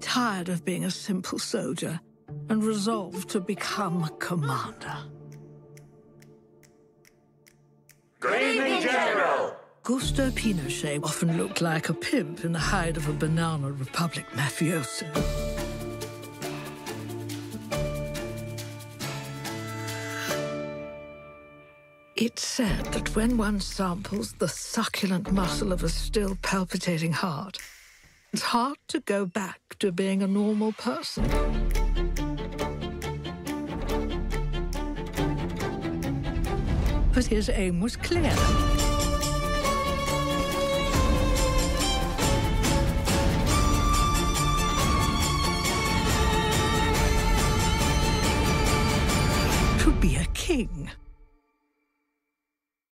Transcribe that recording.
Tired of being a simple soldier and resolved to become a commander. Good evening, General! Augusto Pinochet often looked like a pimp in the hide of a banana republic mafioso. It's said that when one samples the succulent muscle of a still palpitating heart, it's hard to go back to being a normal person. But his aim was clear. To be a king.